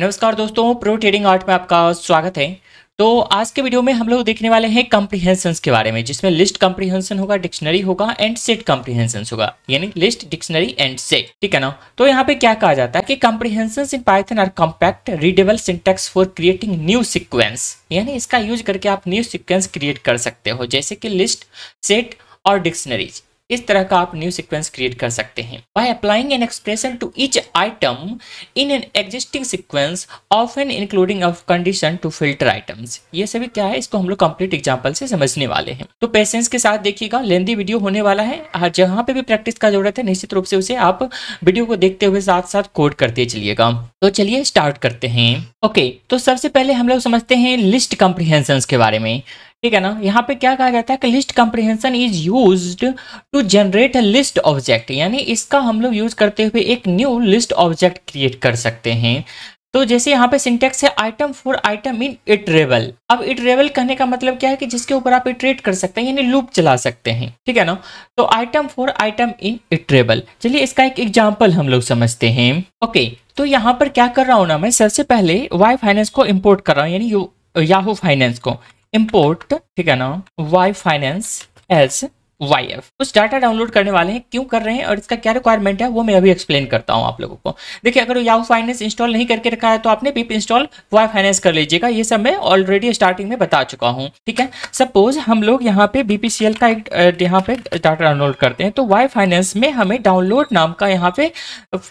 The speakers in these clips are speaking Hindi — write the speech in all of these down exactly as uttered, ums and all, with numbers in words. नमस्कार दोस्तों, प्रो ट्रेडिंग आर्ट में आपका स्वागत है। तो आज के वीडियो में हम लोग देखने वाले हैं कॉम्प्रिहेंशंस के बारे में, जिसमें लिस्ट कॉम्प्रिहेंशन होगा, डिक्शनरी होगा एंड सेट कॉम्प्रिहेंशंस होगा, यानी लिस्ट, डिक्शनरी एंड सेट, ठीक है ना। तो यहाँ पे क्या कहा जाता है कि comprehensions in Python are compact readable syntax for creating new sequence, यानी इसका यूज करके आप न्यू सिक्वेंस क्रिएट कर सकते हो, जैसे कि लिस्ट, सेट और डिक्शनरीज। इस तरह का आप न्यू सीक्वेंस क्रिएट कर सकते हैं by applying an expression to each item in an existing sequence often including of condition to filter items. ये सभी क्या है, इसको हम लोग कंप्लीट एग्जांपल से समझने वाले हैं, तो पेशेंस के साथ देखिएगा। लेंदी वीडियो होने वाला है, जहां पे भी प्रैक्टिस का जरूरत है निश्चित रूप से उसे आप वीडियो को देखते हुए साथ साथ कोड करते चलिएगा। तो चलिए स्टार्ट करते हैं। ओके, तो सबसे पहले हम लोग समझते हैं लिस्ट कॉम्प्रिहेंशंस के बारे में, ठीक है ना। यहाँ पे क्या कहा जाता है कि list comprehension is used to generate a list object, यानी इसका हम लोग यूज करते हुए एक न्यू लिस्ट ऑब्जेक्ट क्रिएट कर सकते हैं। तो जैसे यहाँ पे सिंटेक्स है item for item in iterable. अब इटरेबल कहने का मतलब क्या है कि जिसके ऊपर आप इटरेट कर सकते हैं, यानी लूप चला सकते हैं, ठीक है ना। तो item for item in iterable, चलिए इसका एक एग्जाम्पल हम लोग समझते हैं। ओके, तो यहाँ पर क्या कर रहा हूँ ना मैं, सबसे पहले वाई फाइनेंस को इम्पोर्ट कर रहा हूँ, यानी याहू फाइनेंस को इम्पोर्ट, ठीक है ना, Y finance as Y F. कुछ डाटा डाउनलोड करने वाले हैं, क्यों कर रहे हैं और इसका क्या रिक्वायरमेंट है वो मैं अभी एक्सप्लेन करता हूं आप लोगों को। देखिए, अगर याहू फाइनेंस इंस्टॉल नहीं करके रखा है तो आपने बीप इंस्टॉल वाई फाइनेंस कर लीजिएगा, ये सब मैं ऑलरेडी स्टार्टिंग में बता चुका हूं, ठीक है। सपोज हम लोग यहाँ पे बीपीसीएल का एक यहाँ पे डाटा डाउनलोड करते हैं, तो वाई फाइनेंस में हमें डाउनलोड नाम का यहाँ पे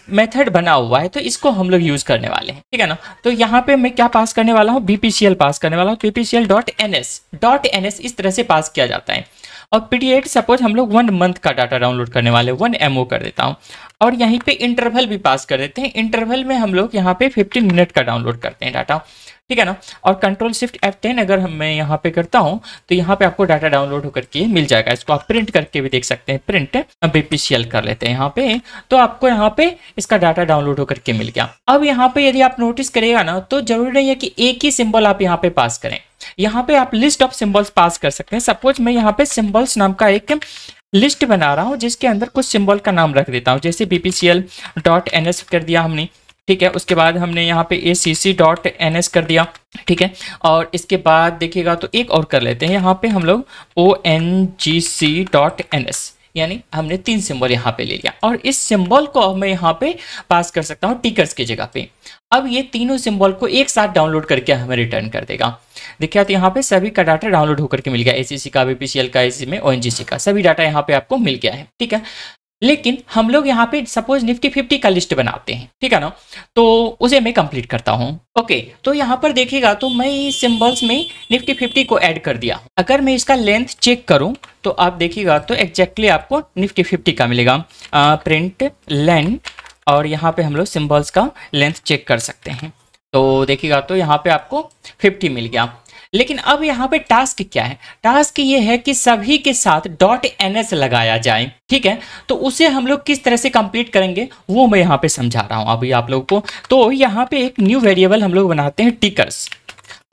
मेथड बना हुआ है, तो इसको हम लोग यूज करने वाले हैं, ठीक है ना। तो यहाँ पे मैं क्या पास करने वाला हूँ, बीपीसीएल पास करने वाला हूँ, BPCL dot N S dot N S इस तरह से पास किया जाता है। और पीडीएफ सपोज हम लोग वन मंथ का डाटा डाउनलोड करने वाले, वन एमओ कर देता हूँ, और यहीं पे इंटरवल भी पास कर देते हैं। इंटरवल में हम लोग यहाँ पे फिफ्टीन मिनट का डाउनलोड करते हैं डाटा, ठीक है ना। और कंट्रोल शिफ्ट एफ टेन अगर हम मैं यहाँ पे करता हूँ तो यहाँ पे आपको डाटा डाउनलोड होकर के मिल जाएगा। इसको आप प्रिंट करके भी देख सकते हैं, प्रिंट बीपीसीएल कर लेते हैं यहाँ पे, तो आपको यहाँ पे इसका डाटा डाउनलोड होकर के मिल गया। अब यहाँ पे यदि आप नोटिस करिएगा ना, तो जरूरी नहीं है कि एक ही सिंबल आप यहाँ पे पास करें, यहाँ पे आप लिस्ट ऑफ सिंबल्स पास कर सकते हैं। सपोज मैं यहाँ पे सिंबल्स नाम का एक लिस्ट बना रहा हूँ, जिसके अंदर कुछ सिंबल का नाम रख देता हूँ, जैसे बीपीसीएल डॉट एन एस कर दिया हमने, ठीक है। उसके बाद हमने यहाँ पे एसीसी डॉट एन एस कर दिया, ठीक है। और इसके बाद देखिएगा तो एक और कर लेते हैं, यहाँ पे हम लोग O N G C dot N S, यानी हमने तीन सिंबल यहाँ पे ले लिया। और इस सिंबल को मैं यहाँ पे पास कर सकता हूँ टिकर्स की जगह पे। अब ये तीनों सिंबल को एक साथ डाउनलोड करके हमें रिटर्न कर देगा। देखिए तो यहाँ पे सभी का डाटा डाउनलोड होकर के मिल गया, एसीसी का, बीपीसीएल का, एसी में ओएनजीसी का, सभी डाटा यहाँ पे आपको मिल गया है, ठीक है। लेकिन हम लोग यहाँ पे सपोज निफ्टी फिफ्टी का लिस्ट बनाते हैं, ठीक है ना, तो उसे मैं कंप्लीट करता हूँ। ओके, तो यहाँ पर देखिएगा तो मैं सिंबल्स में निफ्टी फिफ्टी को ऐड कर दिया। अगर मैं इसका लेंथ चेक करूँ तो आप देखिएगा तो एग्जैक्टली आपको निफ्टी फिफ्टी का मिलेगा, प्रिंट लेन, और यहाँ पे हम लोग सिंबल्स का लेंथ चेक कर सकते हैं। तो देखिएगा तो यहाँ पे आपको फिफ्टी मिल गया। लेकिन अब यहाँ पे टास्क क्या है, टास्क ये है कि सभी के साथ डॉट एन एस लगाया जाए, ठीक है। तो उसे हम लोग किस तरह से कंप्लीट करेंगे वो मैं यहाँ पे समझा रहा हूँ अभी आप लोगों को। तो यहाँ पे एक न्यू वेरिएबल हम लोग बनाते हैं टिकर्स,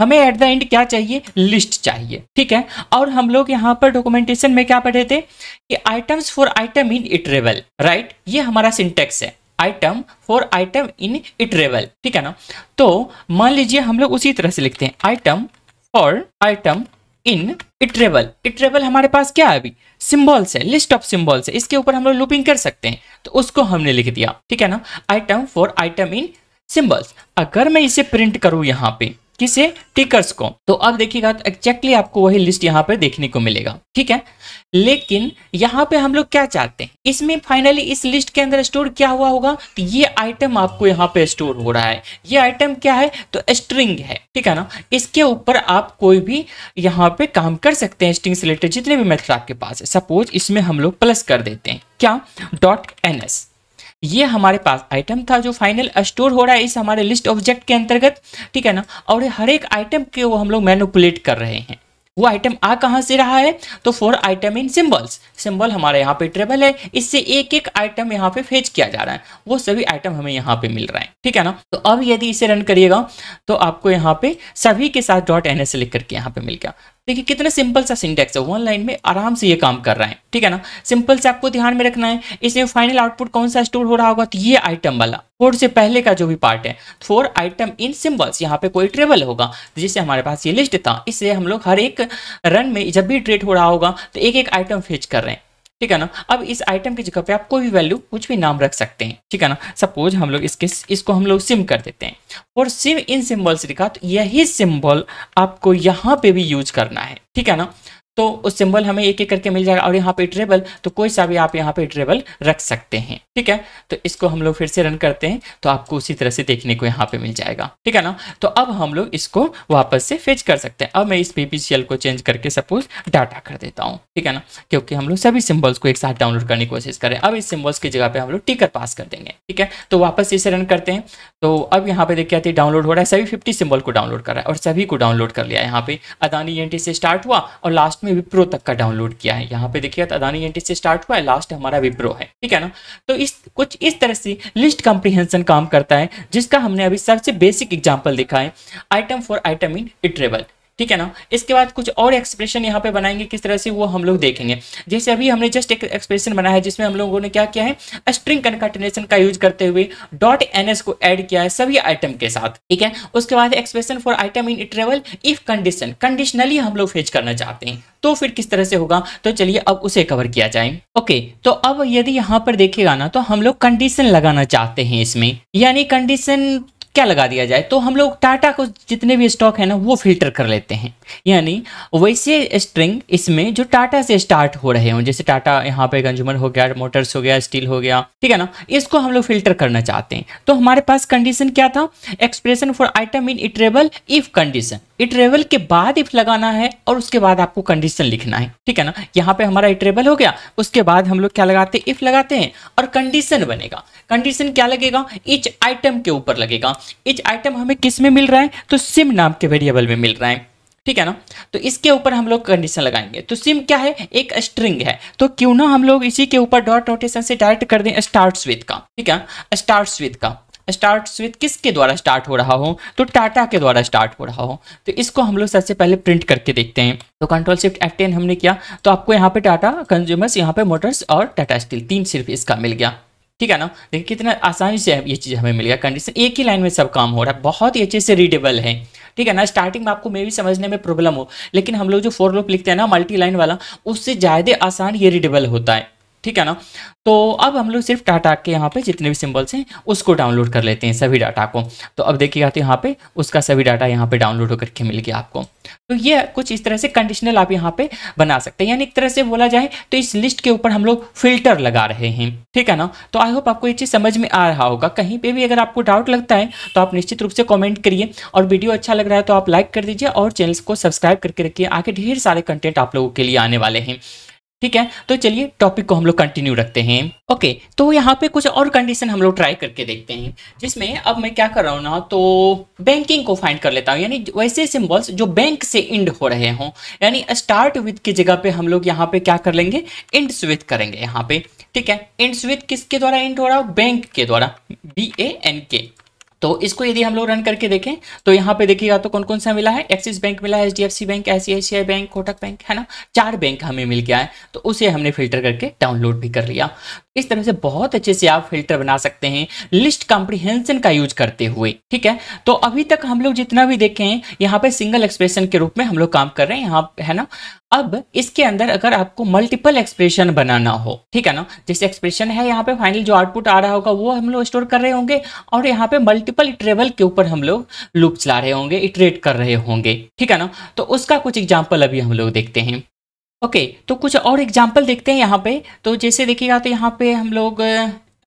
हमें एट द एंड क्या चाहिए, लिस्ट चाहिए, ठीक है। और हम लोग यहाँ पर डॉक्यूमेंटेशन में क्या पढ़े थे कि items for item in iterable, right, ये हमारा सिंटेक्स है, item for item in iterable, ठीक है ना। तो मान लीजिए हम लोग उसी तरह से लिखते हैं आइटम और आइटम इन इटरेबल। इटरेबल हमारे पास क्या है, अभी सिंबल्स है, लिस्ट ऑफ सिंबल्स है, इसके ऊपर हम लोग लूपिंग कर सकते हैं, तो उसको हमने लिख दिया, ठीक है ना, item for item in symbols. अगर मैं इसे प्रिंट करूं यहाँ पे किसे, टिकर्स को, तो अब देखिएगा तो एक्जैक्टली आपको वही लिस्ट यहाँ पे देखने को मिलेगा, ठीक है। लेकिन यहाँ पे हम लोग क्या चाहते हैं, इसमें फाइनली इस लिस्ट के अंदर स्टोर क्या हुआ होगा, तो ये आइटम आपको यहाँ पे स्टोर हो रहा है। ये आइटम क्या है, तो स्ट्रिंग है, ठीक है ना। इसके ऊपर आप कोई भी यहाँ पे काम कर सकते हैं, स्ट्रिंग से रिलेटेड जितने भी मेथड आपके पास है। सपोज इसमें हम लोग प्लस कर देते हैं क्या, डॉट एन एस, ये हमारे पास आइटम था जो फाइनल स्टोर हो रहा है इस हमारे लिस्ट ऑब्जेक्ट के अंतर्गत, ठीक है ना। और हर एक आइटम के वो हम लोग मैनिपुलेट कर रहे हैं, वो आइटम आ कहाँ से रहा है, तो for item in symbols, symbol हमारे यहाँ पे ट्रेबल है, इससे एक एक आइटम यहाँ पे फेच किया जा रहा है, वो सभी आइटम हमें यहाँ पे मिल रहा है, ठीक है ना। तो अब यदि इसे रन करिएगा तो आपको यहाँ पे सभी के साथ डॉट एन एस लिख करके यहाँ पे मिल गया। देखिए कितने सिंपल सा सिंटेक्स है, वन लाइन में आराम से ये काम कर रहा है, ठीक है ना। सिंपल से आपको ध्यान में रखना है, इसमें फाइनल आउटपुट कौन सा स्टोर हो रहा होगा, तो ये आइटम वाला फोर से पहले का जो भी पार्ट है, फोर आइटम इन सिंबल्स, यहाँ पे कोई ट्रेबल होगा, जिससे हमारे पास ये लिस्ट था, इससे हम लोग हर एक रन में जब भी ट्रेड हो रहा होगा तो एक एक आइटम फेच कर रहे हैं, ठीक है ना। अब इस आइटम की जगह पे आप कोई भी वैल्यू कुछ भी नाम रख सकते हैं, ठीक है ना। सपोज हम लोग इसके इसको हम लोग सिम कर देते हैं और सिम इन सिंबल्स लिखा, तो यही सिंबल आपको यहाँ पे भी यूज करना है, ठीक है ना। तो उस सिंबल हमें एक एक करके मिल जाएगा, और यहाँ पे ट्रेबल, तो कोई सा भी आप यहाँ पे ट्रेबल रख सकते हैं, ठीक है। तो इसको हम लोग फिर से रन करते हैं तो आपको उसी तरह से देखने को यहाँ पे मिल जाएगा, ठीक है ना। तो अब हम लोग इसको वापस से फेच कर सकते हैं। अब मैं इस बीपीसीएल को चेंज करके सपोज डाटा कर देता हूँ, ठीक है ना, क्योंकि हम लोग सभी सिम्बल्स को एक साथ डाउनलोड करने की कोशिश करें। अब इस सिम्बल्स की जगह पे हम लोग टिकर पास कर देंगे, ठीक है। तो वापस इसे रन करते हैं, तो अब यहाँ पे देखिए आती है डाउनलोड हो रहा है, सभी फिफ्टी सिम्बल को डाउनलोड कर रहा है और सभी को डाउनलोड कर लिया है। यहाँ पे अदानी एंटी से स्टार्ट हुआ और लास्ट में विप्रो तक का डाउनलोड किया है। यहाँ पे देखिए तो अदानी एंटी से स्टार्ट हुआ है, लास्ट हमारा विप्रो है, ठीक है ना। तो इस कुछ इस तरह से लिस्ट कॉम्प्रिहेंशन काम करता है, जिसका हमने अभी सबसे बेसिक एग्जांपल देखा है, item for item in iterable, ठीक है ना। इसके बाद कुछ और एक्सप्रेशन यहाँ पे बनाएंगे किस तरह से, वो हम लोग देखेंगे। जैसे अभी हमने जस्ट एक एक्सप्रेशन बनाया है जिसमें हम लोगों ने क्या किया है, स्ट्रिंग कनकाटिनेशन का यूज करते हुए डॉट एन एस को ऐड किया है सभी आइटम के साथ, ठीक है। उसके बाद expression for item in iterable if condition, conditionally हम लोग फेच करना चाहते हैं तो फिर किस तरह से होगा, तो चलिए अब उसे कवर किया जाए। ओके, तो अब यदि यहाँ पर देखिएगा ना, तो हम लोग कंडीशन लगाना चाहते हैं इसमें, यानी कंडीशन क्या लगा दिया जाए, तो हम लोग टाटा को जितने भी स्टॉक है ना वो फिल्टर कर लेते हैं, यानी वैसे स्ट्रिंग इसमें जो टाटा से स्टार्ट हो रहे हों, जैसे टाटा यहाँ पे कंज्यूमर हो गया, मोटर्स हो गया, स्टील हो गया, ठीक है ना, इसको हम लोग फिल्टर करना चाहते हैं। तो हमारे पास कंडीशन क्या था, expression for item in iterable if condition, iterable के बाद इफ लगाना है और उसके बाद आपको कंडीशन लिखना है, ठीक है ना। यहाँ पे हमारा इटरेबल हो गया, उसके बाद हम लोग क्या लगाते हैं, इफ लगाते हैं और कंडीशन बनेगा। कंडीशन क्या लगेगा, इच आइटम के ऊपर लगेगा। इच आइटम हमें किस में मिल रहा है, तो सिम नाम के वेरिएबल में मिल रहा है, ठीक है ना। तो इसके ऊपर हम लोग कंडीशन लगाएंगे। तो सिम क्या है, एक स्ट्रिंग है, तो क्यों ना हम लोग इसी के ऊपर डॉट नोटेशन से डायरेक्ट कर दें स्टार्ट्स विद का, ठीक है, स्टार्ट्स विद का, स्टार्ट्स विद किसके द्वारा स्टार्ट हो रहा हो, तो टाटा के द्वारा स्टार्ट हो रहा हो। तो इसको हम लोग सबसे पहले प्रिंट करके देखते हैं। तो कंट्रोल शिफ्ट एफ टेन हमने किया, तो आपको यहाँ पे टाटा कंज्यूमर्स, यहाँ पे मोटर्स और टाटा स्टील, तीन सिर्फ इसका मिल गया, ठीक है ना। देखिए कितना आसानी से ये चीज़ हमें मिल गया, कंडीशन एक ही लाइन में सब काम हो रहा है, बहुत ही अच्छे से रीडेबल है, ठीक है ना। स्टार्टिंग में आपको मे भी समझने में प्रॉब्लम हो, लेकिन हम लोग जो फोर लूप लिखते हैं ना मल्टी लाइन वाला, उससे ज़्यादा आसान ये रीडेबल होता है, ठीक है ना। तो अब हम लोग सिर्फ डाटा के यहाँ पे जितने भी सिंबल्स हैं उसको डाउनलोड कर लेते हैं, सभी डाटा को। तो अब देखिएगा तो यहाँ पे उसका सभी डाटा यहाँ पे डाउनलोड होकर के मिल गया आपको। तो ये कुछ इस तरह से कंडीशनल आप यहाँ पे बना सकते हैं, यानी एक तरह से बोला जाए तो इस लिस्ट के ऊपर हम लोग फिल्टर लगा रहे हैं, ठीक है ना। तो आई होप आपको ये चीज़ समझ में आ रहा होगा। कहीं पर भी अगर आपको डाउट लगता है तो आप निश्चित रूप से कॉमेंट करिए, और वीडियो अच्छा लग रहा है तो आप लाइक कर दीजिए और चैनल को सब्सक्राइब करके रखिए, आगे ढेर सारे कंटेंट आप लोगों के लिए आने वाले हैं, ठीक है। तो चलिए टॉपिक को हम लोग कंटिन्यू रखते हैं। ओके, तो यहाँ पे कुछ और कंडीशन हम लोग ट्राई करके देखते हैं, जिसमें अब मैं क्या कर रहा हूँ ना, तो बैंकिंग को फाइंड कर लेता हूँ, यानी वैसे सिंबल्स जो बैंक से इंड हो रहे हों, यानी स्टार्ट विद की जगह पे हम लोग यहाँ पे क्या कर लेंगे, इंड्स विद करेंगे यहाँ पे, ठीक है। इंड्स विद किसके द्वारा इंड हो रहा हो, बैंक के द्वारा, बी ए एन के। तो इसको यदि हम लोग रन करके देखें तो यहाँ पे देखिएगा तो कौन कौन सा मिला है, एक्सिस बैंक मिला है, HDFC bank, ICICI bank, Kotak bank, है ना, चार बैंक हमें मिल गया है। तो उसे हमने फिल्टर करके डाउनलोड भी कर लिया। इस तरह से बहुत अच्छे से आप फिल्टर बना सकते हैं लिस्ट कॉम्प्रिहेंशन का यूज करते हुए, ठीक है। तो अभी तक हम लोग जितना भी देखे हैं यहाँ पे सिंगल एक्सप्रेशन के रूप में हम लोग काम कर रहे हैं यहाँ, है ना। अब इसके अंदर अगर आपको मल्टीपल एक्सप्रेशन बनाना हो, ठीक है ना, जैसे एक्सप्रेशन है यहाँ पे फाइनल जो आउटपुट आ रहा होगा वो हम लोग स्टोर कर रहे होंगे, और यहाँ पे मल्टीपल इटरेबल के ऊपर हम लोग लूप चला रहे होंगे, इटरेट कर रहे होंगे, ठीक है ना। तो उसका कुछ एग्जाम्पल अभी हम लोग देखते हैं। ओके okay, तो कुछ और एग्जाम्पल देखते हैं यहाँ पे। तो जैसे देखिएगा तो यहाँ पे हम लोग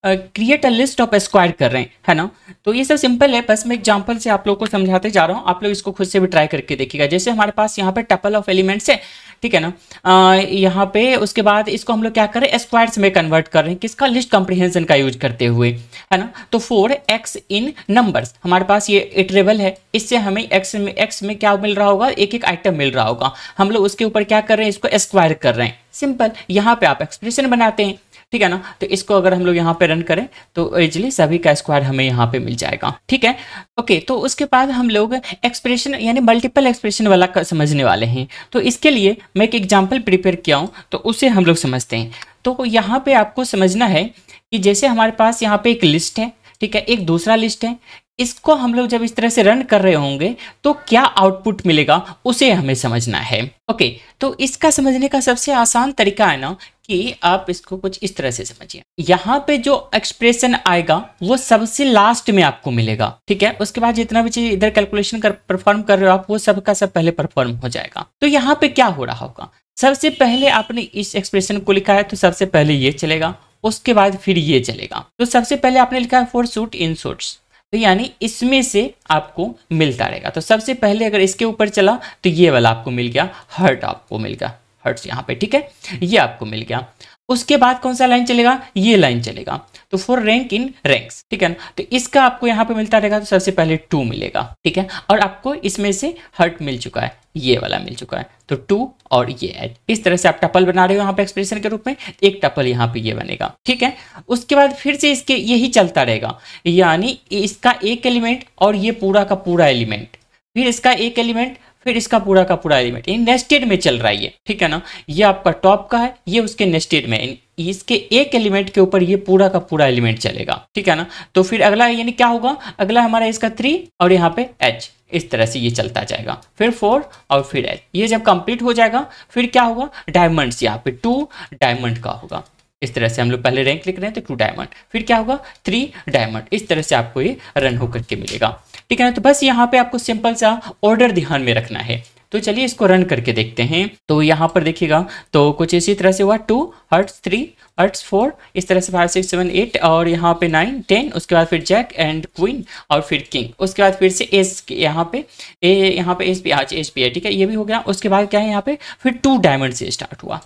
create a list of square कर रहे हैं, है ना। तो ये सब सिंपल है, बस मैं एग्जाम्पल से आप लोग को समझाते जा रहा हूँ, आप लोग इसको खुद से भी ट्राई करके देखिएगा। जैसे हमारे पास यहाँ पे टपल ऑफ एलिमेंट्स है, ठीक है ना, आ, यहाँ पे उसके बाद इसको हम लोग क्या कर रहे हैं, स्क्वायर्स में कन्वर्ट कर रहे हैं, किसका, लिस्ट कॉम्प्रिहेंशन का यूज करते हुए, है ना। तो फोर एक्स इन नंबर्स, हमारे पास ये इटरेबल है, इससे हमें एक्स में एक्स में क्या मिल रहा होगा, एक एक आइटम मिल रहा होगा, हम लोग उसके ऊपर क्या कर रहे हैं, इसको स्क्वायर कर रहे हैं। सिंपल, यहाँ पे आप एक्सप्रेशन बनाते हैं, ठीक है ना। तो इसको अगर हम लोग यहाँ पे रन करें तो इजिली सभी का स्क्वायर हमें यहाँ पे मिल जाएगा। ठीक है ओके। तो उसके बाद हम लोग एक्सप्रेशन यानी मल्टीपल एक्सप्रेशन वाला समझने वाले हैं। तो इसके लिए मैं एक एग्जाम्पल प्रिपेयर किया हूँ, तो उसे हम लोग समझते हैं। तो यहाँ पे आपको समझना है कि जैसे हमारे पास यहाँ पे एक लिस्ट है, ठीक है, एक दूसरा लिस्ट है। इसको हम लोग जब इस तरह से रन कर रहे होंगे तो क्या आउटपुट मिलेगा उसे हमें समझना है। ओके, तो इसका समझने का सबसे आसान तरीका है ना कि आप इसको कुछ इस तरह से समझिए। यहाँ पे जो एक्सप्रेशन आएगा वो सबसे लास्ट में आपको मिलेगा, ठीक है। उसके बाद जितना भी चीज इधर कैलकुलेशन कर परफॉर्म कर रहे हो आप वो सब का सब पहले परफॉर्म हो जाएगा। तो यहाँ पे क्या हो रहा होगा, सबसे पहले आपने इस एक्सप्रेशन को लिखा है तो सबसे पहले ये चलेगा, उसके बाद फिर ये चलेगा। तो सबसे पहले आपने लिखा है फोर सूट इन सूट्स, तो यानी इसमें से आपको मिलता रहेगा। तो सबसे पहले अगर इसके ऊपर चला तो ये वाला आपको मिल गया, हर्ट आपको मिल गया, हर्ट्स यहाँ पे, ठीक है, ये आपको मिल गया। उसके बाद कौन सा लाइन चलेगा, ये लाइन चलेगा। तो फॉर रैंक इन रैंक्स, ठीक है ना, तो इसका आपको यहाँ पे मिलता रहेगा। तो सबसे पहले टू मिलेगा, ठीक है, और आपको इसमें से हर्ट मिल चुका है, ये वाला मिल चुका है। तो टू और ये ऐड, इस तरह से आप टपल बना रहे हो यहाँ पे एक्सप्रेशन के रूप में, एक टपल यहाँ पे ये बनेगा, ठीक है। उसके बाद फिर से इसके यही चलता रहेगा, यानी इसका एक एलिमेंट और ये पूरा का पूरा एलिमेंट, फिर इसका एक एलिमेंट, फिर इसका पूरा का पूरा एलिमेंट, इन नेस्टेड में चल रहा है ये, ठीक है ना। ये आपका टॉप का है, ये उसके नेस्टेड में, इसके एक एलिमेंट के ऊपर ये पूरा का पूरा एलिमेंट चलेगा, ठीक है ना। तो फिर अगला यानी क्या होगा, अगला हमारा इसका थ्री और यहाँ पे एच, इस तरह से ये चलता जाएगा, फिर फोर और फिर एच। ये जब कंप्लीट हो जाएगा फिर क्या होगा, डायमंड्स, यहाँ पे टू डायमंड का होगा। इस तरह से हम लोग पहले रैंक लिख रहे हैं तो टू डायमंड, फिर क्या होगा, थ्री डायमंड। इस तरह से आपको ये रन होकर के मिलेगा, ठीक है ना। तो बस यहाँ पे आपको सिंपल सा ऑर्डर ध्यान में रखना है। तो चलिए इसको रन करके देखते हैं। तो यहाँ पर देखिएगा तो कुछ इसी तरह से हुआ, two hearts, three hearts, four, इस तरह से फाइव सिक्स सेवन एट, और यहाँ पे नाइन टेन, उसके बाद फिर जैक एंड क्वीन और फिर किंग, उसके बाद फिर से एस, यहाँ पे ए, यहाँ पे एस पी आज एस पी है, ठीक है, ये भी हो गया। उसके बाद क्या है यहाँ पे, फिर टू डायमंड से स्टार्ट हुआ,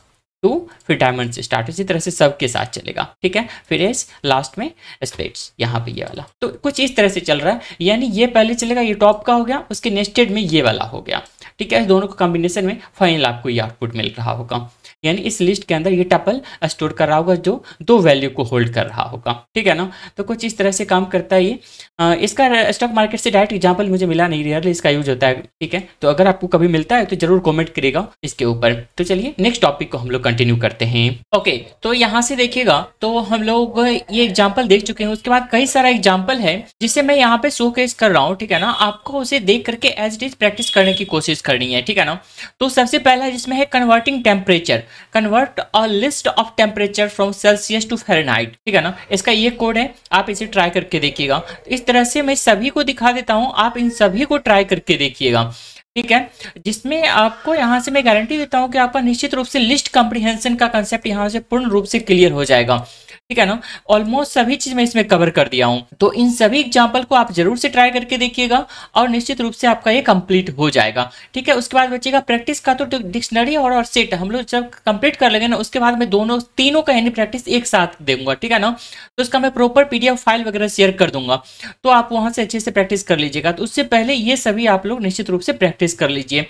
टू फिर डायमंड से स्टार्ट, इसी तरह से सबके साथ चलेगा, ठीक है। फिर एस, लास्ट में स्प्लिट्स, यहाँ पे ये वाला। तो कुछ इस तरह से चल रहा है, यानी ये पहले चलेगा, ये टॉप का हो गया, उसके नेस्टेड में ये वाला हो गया, ठीक है। दोनों को कॉम्बिनेशन में फाइनल आपको ये आउटपुट मिल रहा होगा, यानी इस लिस्ट के अंदर ये टपल स्टोर कर रहा होगा जो दो वैल्यू को होल्ड कर रहा होगा, ठीक है ना। तो कुछ इस तरह से काम करता है ये। आ, इसका स्टॉक मार्केट से डायरेक्ट एग्जांपल मुझे मिला नहीं, रियरली इसका यूज होता है, ठीक है। तो अगर आपको कभी मिलता है तो जरूर कमेंट करिएगा इसके ऊपर। तो चलिए नेक्स्ट टॉपिक को हम लोग कंटिन्यू करते हैं। ओके, तो यहाँ से देखिएगा तो हम लोग ये एग्जाम्पल देख चुके हैं, उसके बाद कई सारा एग्जाम्पल है जिसे मैं यहाँ पे शोकेस कर रहा हूँ, ठीक है ना। आपको उसे देख करके एज इट इज प्रैक्टिस करने की कोशिश करनी है, ठीक है ना। तो सबसे पहला जिसमें है converting temperature, convert a list of temperature from Celsius to Fahrenheit, ठीक है ना। इसका ये कोड है, आप इसे ट्राई करके देखिएगा। इस तरह से मैं सभी को दिखा देता हूं, आप इन सभी को ट्राई करके देखिएगा, ठीक है। जिसमें आपको यहाँ से मैं गारंटी देता हूँ कि आपका निश्चित रूप से लिस्ट कंप्रीहेंशन का कंसेप्ट यहाँ से पूर्ण रूप से क्लियर हो जाएगा, ठीक है ना। ऑलमोस्ट सभी चीज मैं इसमें कवर कर दिया हूँ। तो इन सभी एग्जाम्पल को आप जरूर से ट्राई करके देखिएगा और निश्चित रूप से आपका ये कंप्लीट हो जाएगा, ठीक है। उसके बाद बचेगा प्रैक्टिस का, तो डिक्शनरी और, और सेट हम लोग जब कंप्लीट कर लेंगे ना, उसके बाद मैं दोनों तीनों का यानी प्रैक्टिस एक साथ दूंगा, ठीक है ना। तो उसका मैं प्रॉपर पीडीएफ फाइल वगैरह शेयर कर दूंगा, तो आप वहाँ से अच्छे से प्रैक्टिस कर लीजिएगा। तो उससे पहले ये सभी आप लोग निश्चित रूप से प्रैक्टिस कर लीजिए।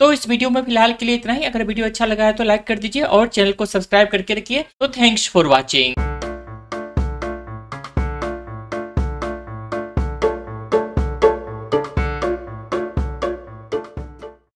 तो इस वीडियो में फिलहाल के लिए इतना ही। अगर वीडियो अच्छा लगा है तो लाइक कर दीजिए और चैनल को सब्सक्राइब करके रखिए। तो थैंक्स फॉर वॉचिंग।